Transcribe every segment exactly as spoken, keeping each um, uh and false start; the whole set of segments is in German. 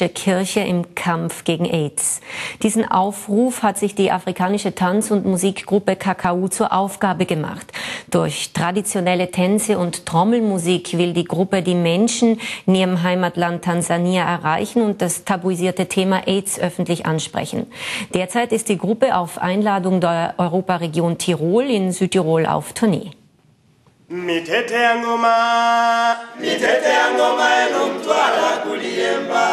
katholische Kirche im Kampf gegen AIDS. Diesen Aufruf hat sich die afrikanische Tanz- und Musikgruppe K K U zur Aufgabe gemacht. Durch traditionelle Tänze und Trommelmusik will die Gruppe die Menschen in ihrem Heimatland Tansania erreichen und das tabuisierte Thema AIDS öffentlich ansprechen. Derzeit ist die Gruppe auf Einladung der Europaregion Tirol in Südtirol auf Tournee. Mitete angoma, mitete angoma elomtwala kuliemba.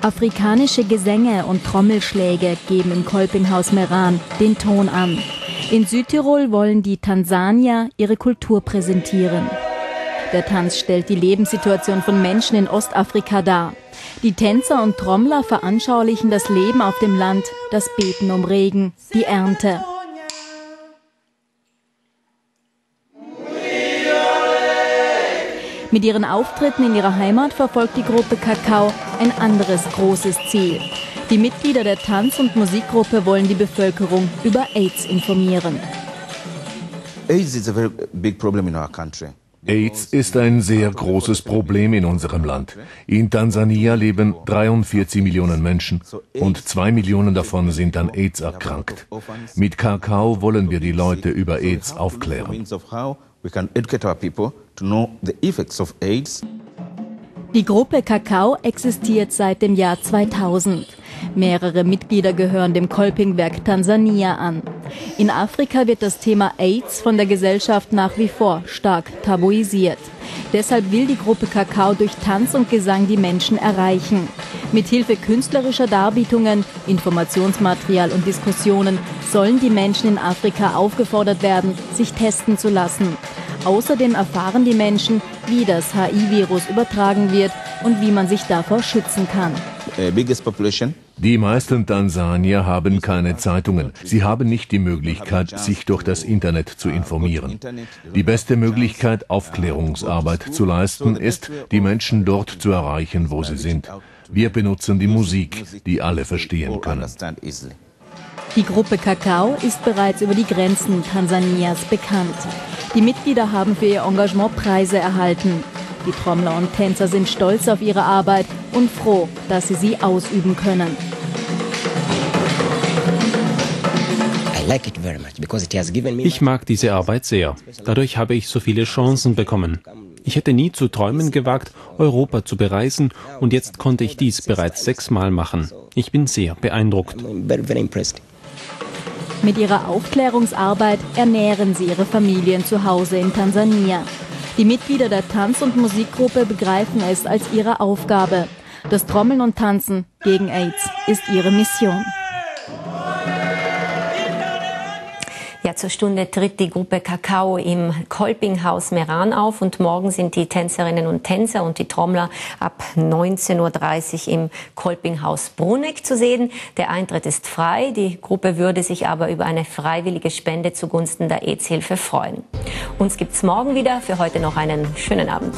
Afrikanische Gesänge und Trommelschläge geben im Kolpinghaus Meran den Ton an. In Südtirol wollen die Tansanier ihre Kultur präsentieren. Der Tanz stellt die Lebenssituation von Menschen in Ostafrika dar. Die Tänzer und Trommler veranschaulichen das Leben auf dem Land, das Beten um Regen, die Ernte. Mit ihren Auftritten in ihrer Heimat verfolgt die Gruppe K A K A U ein anderes großes Ziel. Die Mitglieder der Tanz- und Musikgruppe wollen die Bevölkerung über AIDS informieren. AIDS is a very big problem in our country. AIDS ist ein sehr großes Problem in unserem Land. In Tansania leben dreiundvierzig Millionen Menschen und zwei Millionen davon sind an AIDS erkrankt. Mit K K U wollen wir die Leute über AIDS aufklären. Die Gruppe K K U existiert seit dem Jahr zweitausend. Mehrere Mitglieder gehören dem Kolpingwerk Tansania an. In Afrika wird das Thema AIDS von der Gesellschaft nach wie vor stark tabuisiert. Deshalb will die Gruppe K K U durch Tanz und Gesang die Menschen erreichen. Mithilfe künstlerischer Darbietungen, Informationsmaterial und Diskussionen sollen die Menschen in Afrika aufgefordert werden, sich testen zu lassen. Außerdem erfahren die Menschen, wie das H I V-Virus übertragen wird und wie man sich davor schützen kann. Die meisten Tansanier haben keine Zeitungen. Sie haben nicht die Möglichkeit, sich durch das Internet zu informieren. Die beste Möglichkeit, Aufklärungsarbeit zu leisten, ist, die Menschen dort zu erreichen, wo sie sind. Wir benutzen die Musik, die alle verstehen können. Die Gruppe K K U ist bereits über die Grenzen Tansanias bekannt. Die Mitglieder haben für ihr Engagement Preise erhalten. Die Trommler und Tänzer sind stolz auf ihre Arbeit und froh, dass sie sie ausüben können. Ich mag diese Arbeit sehr. Dadurch habe ich so viele Chancen bekommen. Ich hätte nie zu träumen gewagt, Europa zu bereisen, und jetzt konnte ich dies bereits sechsmal machen. Ich bin sehr beeindruckt. Mit ihrer Aufklärungsarbeit ernähren sie ihre Familien zu Hause in Tansania. Die Mitglieder der Tanz- und Musikgruppe begreifen es als ihre Aufgabe. Das Trommeln und Tanzen gegen AIDS ist ihre Mission. Ja, zur Stunde tritt die Gruppe K K U im Kolpinghaus Meran auf und morgen sind die Tänzerinnen und Tänzer und die Trommler ab neunzehn Uhr dreißig im Kolpinghaus Bruneck zu sehen. Der Eintritt ist frei, die Gruppe würde sich aber über eine freiwillige Spende zugunsten der AIDS-Hilfe freuen. Uns gibt's morgen wieder, für heute noch einen schönen Abend.